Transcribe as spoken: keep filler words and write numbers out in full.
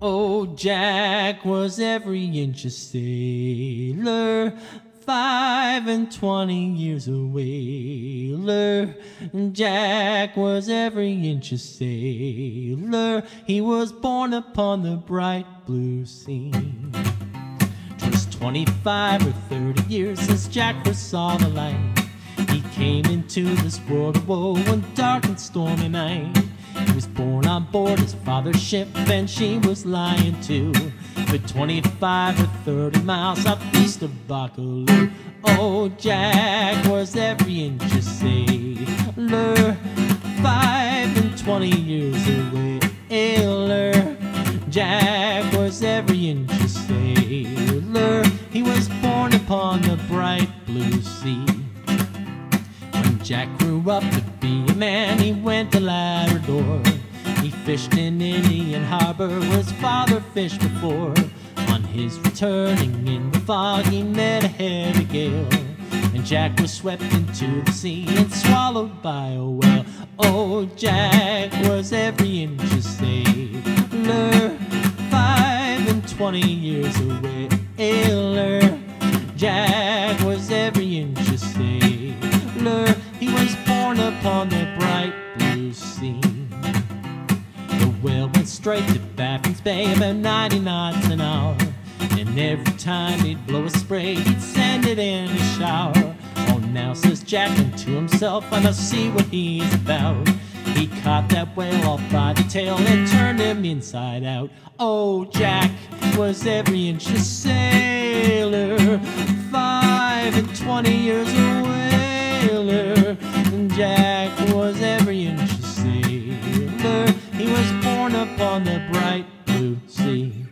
Old Jack was every inch a sailor, five and twenty years a whaler. Jack was every inch a sailor, he was born upon the bright blue sea. 'Twas twenty-five or thirty years since Jack first saw the light. He came into this world of woe one dark and stormy night. He was born on board his father's ship, and she was lying too, for twenty-five or thirty miles southeast of Bakalu. Old Jack was every inch a sailor, five and twenty years a whaler. Jack was every inch a sailor, he was born upon the bright blue sea. Jack grew up to be a man, he went to Labrador. He fished in Indian harbor where his father fished before. On his returning in the fog, he met a heavy gale, and Jack was swept into the sea and swallowed by a whale. Old Jack was every inch a sailor, five and twenty years a whaler. Jack was every inch a sailor, he was born upon the bright blue sea. The whale went straight to Baffin's Bay about ninety knots an hour, and every time he'd blow a spray, he'd send it in a shower. Oh, now, says Jack unto himself, I must see what he's about. He caught that whale off by the tail and turned him inside out. Oh, Jack was every inch a sailor, five and twenty years a whaler. Jack was every inch a sailor, he was born upon the bright blue sea.